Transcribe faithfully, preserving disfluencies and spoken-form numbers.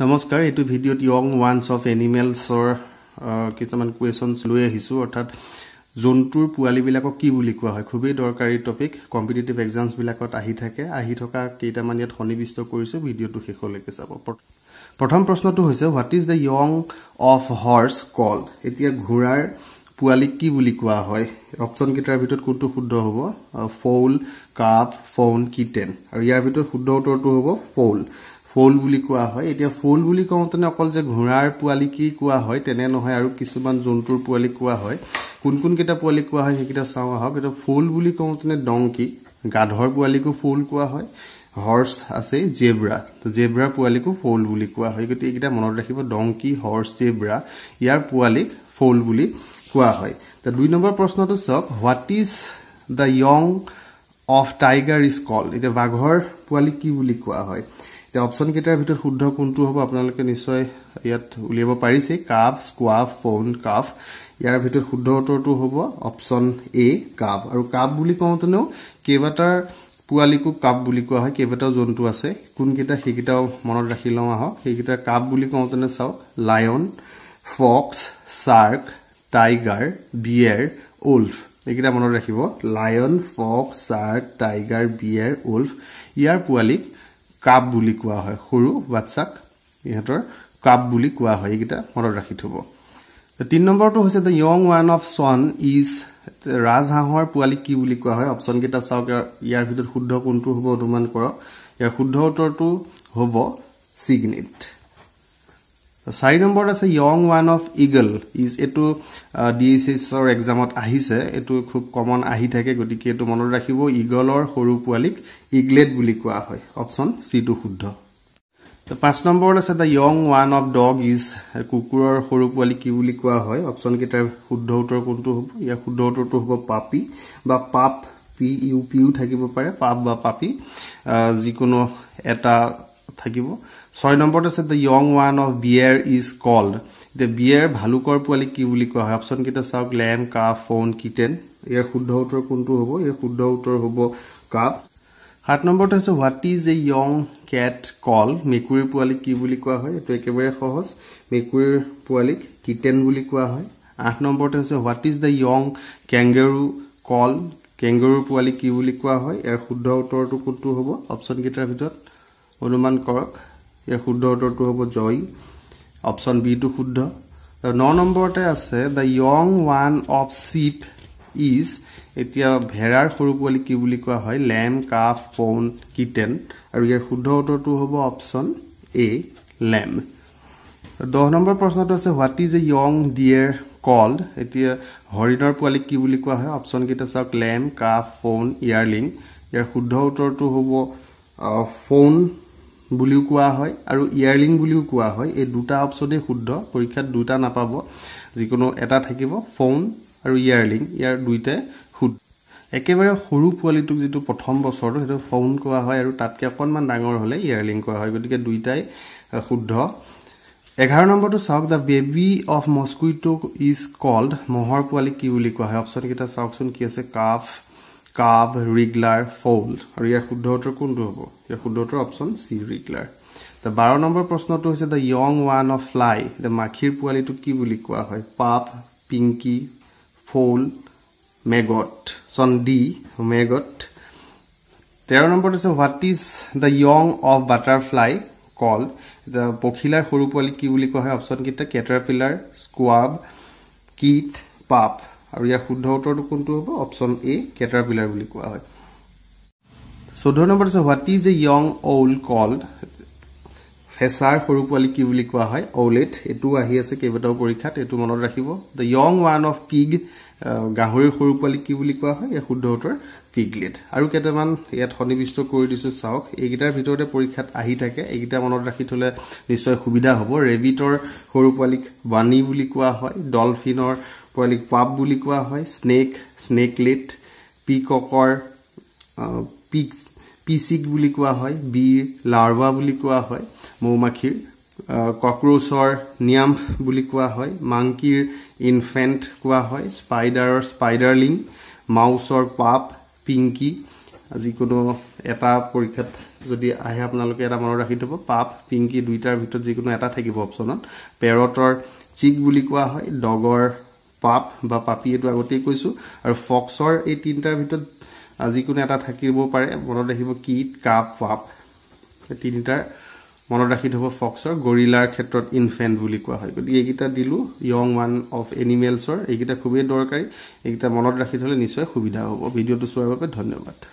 नमस्कार ये video young ones of एनिमेल्सर किसान क्वेश्चन लो अर्थात जंतुर पोवालिबिलाक कि बुली कोवा हय खूबेई दरकारी टपिक कम्पिटिटिव एग्जाम्स बिलाकत आहि थाके आहि थका केइटामान यात सन्निविष्ट करिसु भिडिओटु शेषলৈके चाब। प्रथम प्रश्नटु হৈছে what is the young of horse called. এতিয়া ঘোঁৰাৰ পোৱালি কি বুলি কোৱা হয়? অপচন কিটাৰ ভিতৰত কোনটো শুদ্ধ হ'ব? Foal, calf, fawn, kitten. আৰু ইয়াৰ ভিতৰত শুদ্ধ উত্তৰটো হ'ব ফৌল। ফৌল বুলি কোৱা হয়। এতিয়া ফৌল বুলি কওঁতে অকল যে ঘোঁৰাৰ পোৱালি কি কোৱা হয় তেনে নহয়, আৰু কিছুমান জন্তুৰ পোৱালি কোৱা হয়। কোন কোন কেটা পোৱালি কোৱা হয় সেইকেটা চাওঁ আহক। এটা ফৌল বুলি কওঁতে ডংকি, গাধৰ পোৱালিকো ফৌল কোৱা হয়। হৰ্স আছে জেব্ৰা, তো জেব্ৰা পোৱালিকো ফৌল বুলি কোৱা হয়। গতিকে এইকেটা মনত ৰাখিব, ডংকি, হৰ্স, জেব্ৰা, ইয়াৰ পোৱালিক ফৌল বুলি কোৱা হয়। তো দুই নম্বৰ প্ৰশ্নটো চাওক, what is the young of tiger is called. এটা বাঘৰ পোৱালি কি বুলি কোৱা হয়? এটা অপচন কেটাৰ ভিতৰত শুদ্ধ কোনটো হ'ব আপোনালোকে নিশ্চয় ইয়াত উলিয়াব পাৰিছে। কাফ, স্কোৱাফ, ফৌন, কাফ। ইয়াৰ ভিতৰত শুদ্ধ উত্তৰটো হ'ব অপচন এ কাপ। আৰু কাপ বুলি কওঁতেনো কেইবাটাৰ পোৱালিকো কাপ বুলি কোৱা হয়, কেইবাটাও জন্তু আছে। কোনকেইটা সেইকেইটাও মনত ৰাখি লওঁ আহক। সেইকেইটা কাপ বুলি কওঁতেনে চাওক lion, fox, shark, tiger, bear, wolf. এইকেইটা মনত ৰাখিব, lion, fox, shark, tiger, bear, wolf. ইয়াৰ পোৱালিক কাপ বুলি কোৱা হয়, সৰু বাচ্চাক ইহঁতৰ কাপ বুলি কোৱা হয়। এইকেইটা মনত ৰাখি থ'ব। तीन नम्बर तो হৈছে the young one of swan is ৰাজহাঁহৰ পোৱালি কি বুলি কোৱা হয়। অপচন কেটা চাওক, ইয়াৰ ভিতৰত শুদ্ধ কোনটো হ'ব অনুমান কৰক। ইয়াৰ শুদ্ধ উত্তৰটো হ'ব চিগনেট। চাৰি নম্বৰত আছে young one of eagle is. এটো ডিএসএছৰ এক্সামত আহিছে, এটো খুব কমন আহি থাকে, গতিকে এটো মনত ৰাখিব। ইগলৰ সৰু পোৱালিক ইগলেট বুলি কোৱা হয়। অপচন সি টো শুদ্ধ। तो पाँच नम्बर आसे the young one of dog is. कुकुरर सरू पोवाली कि बुली कोवा हय? अपशन केटार शुद्ध उत्तर कोनटो हबो? इयार शुद्ध उत्तरटो हबो पापी बा पाप, पी इउ पी इउ থাকিব পাৰে, পাপ বা পাপী যিকোনো এটা থাকিব। ছয় নম্বৰত আছে the young one of bear is called. The bear ভালুকৰ পোৱালি কি বুলি কোৱা হয়? অপচন কেটা চাওক লেম, কাফ, ফৌন, কিটেন। ইয়াৰ শুদ্ধ উত্তৰ কোনটো হ'ব? ইয়াৰ শুদ্ধ উত্তৰ হ'ব কাফ। সাত নম্বৰত আছে what is a young cat call. মেকুৰীৰ পোৱালি কি বুলি কোৱা হয়? এটো একেবাৰে সহজ, মেকুৰীৰ পোৱালিক কিটেন বুলি কোৱা হয়। আঠ নম্বৰত আছে what is the young kangaroo call. কেংগাৰুৰ পোৱালি কি বুলি কোৱা হয়? ইয়াৰ শুদ্ধ উত্তৰটো কোনটো হ'ব? অপচন কেইটাৰ ভিতৰত অনুমান কৰক। ইয়াৰ শুদ্ধ উত্তৰটো হ'ব জয়। অপচন বি টো শুদ্ধ। ন নম্বৰতে আছে the young one of sheep is. এতিয়া ভেড়াৰ সৰু পোৱালি কি বুলি কোৱা হয়? লেম, কাফ, ফৌন, কিটেন। আৰু ইয়াৰ শুদ্ধ উত্তৰটো হ'ব অপচন এ লেম। দহ নম্বৰ প্ৰশ্নটো আছে what is a young deer called. এতিয়া হৰিণৰ পোৱালি কি বুলি কোৱা হয়? অপচন কেইটা চাওক লেম, কাফ, ফৌন, ইয়াৰলিং। ইয়াৰ শুদ্ধ উত্তৰটো হ'ব ফৌন বুলিও কোৱা হয় আৰু ইয়াৰলিং বুলিও কোৱা হয়। এই দুটা অপচনে শুদ্ধ, পৰীক্ষাত দুটা নাপাব, যিকোনো এটা থাকিব। ফৌন আৰু ইয়াৰলিং, ইয়াৰ দুইটাই শুদ্ধ। একেবাৰে সৰু পোৱালিটোক যিটো প্ৰথম বছৰটো সেইটো ফৌন কোৱা হয়, আৰু তাতকৈ অকণমান ডাঙৰ হ'লে ইয়াৰলিং কোৱা হয়। গতিকে দুইটাই শুদ্ধ। এঘাৰ নম্বৰটো চাওক, the baby of mosquito is called. মহৰ পোৱালি কি বুলি কোৱা হয়? অপচন কেইটা চাওকচোন কি আছে? Calf, cub, wriggler, foal. আৰু ইয়াৰ শুদ্ধ উত্তৰ কোনটো হ'ব? ইয়াৰ শুদ্ধ উত্তৰ অপচন চি ৰিগলাৰ। তো বাৰ নম্বৰ প্ৰশ্নটো হৈছে the young one of fly. The মাখিৰ পোৱালিটো কি বুলি কোৱা হয়? Pup, pinky, foal, maggot. Option D maggot. তেৰ নম্বৰত আছে what is the young of butterfly call. পখিলাৰ সৰু পোৱালি কি বুলি কোৱা হয়? অপচন কেইটা কেটাৰপিলাৰ, স্কুৱাব, কিট, পাপ। আৰু ইয়াৰ শুদ্ধ উত্তৰটো কোনটো হ'ব? অপচন এ কেটাৰপিলাৰ বুলি কোৱা হয়। চৈধ্য নম্বৰত আছে what is a young owl called. ফেচাৰ সৰু পোৱালি কি বুলি কোৱা হয়? ঔলেট। এইটো আহি আছে কেইবাটাও পৰীক্ষাত, এইটো মনত ৰাখিব। The young one of pig. গাহৰিৰ সৰু পোৱালি কি বুলি কোৱা হয়? ইয়াৰ শুদ্ধ উত্তৰ পিগলেট। আৰু কেইটামান ইয়াত সন্নিবিষ্ট কৰি দিছোঁ চাওক, এইকেইটাৰ ভিতৰতে পৰীক্ষাত আহি থাকে, এইকেইটা মনত ৰাখি থ'লে নিশ্চয় সুবিধা হ'ব। ৰেবিটৰ সৰু পোৱালিক বানি বুলি কোৱা হয়, ডলফিনৰ পোৱালিক পাপ বুলি কোৱা হয়, স্নেক স্নেকলেট, পিককৰ পিক পিচিক বুলি কোৱা হয়, বীৰ লাৰ্ভা বুলি কোৱা হয়, মৌমাখিৰ কক্ৰোচৰ নিয়াম বুলি কোৱা হয়, মাংকিৰ ইনফেণ্ট কোৱা হয়, স্পাইডাৰৰ স্পাইডাৰলিং, মাউচৰ পাপ, পিংকি। যিকোনো এটা পৰীক্ষাত যদি আহে আপোনালোকে এটা মন ৰাখি থব পাপ পিংকি দুইটাৰ ভিতৰত যিকোনো এটা থাকিব অপচনত পেৰটৰ চিক বুলি কোৱা হয় ডগৰ পাপ বা পাপি এটো আগতে কৈছো আৰু ফক্সৰ এই তিনটাৰ ভিতৰত যিকোনো এটা থাকিব পাৰে মন ৰাখিব কিট কাপ পাপ তিনটাৰ মন ৰাখি থব ফক্সৰ গৰিলাৰ ক্ষেত্ৰত ইনফেন্ট বুলি কোৱা হয় গতিকে এইটা দিলু ইয়ং ওয়ান অফ এনিমেলছৰ এইটা খুবই দৰকাৰী এইটা মন ৰাখি থলে নিশ্চয় সুবিধা হ'ব ভিডিওটো চোৱাৰ বাবে ধন্যবাদ।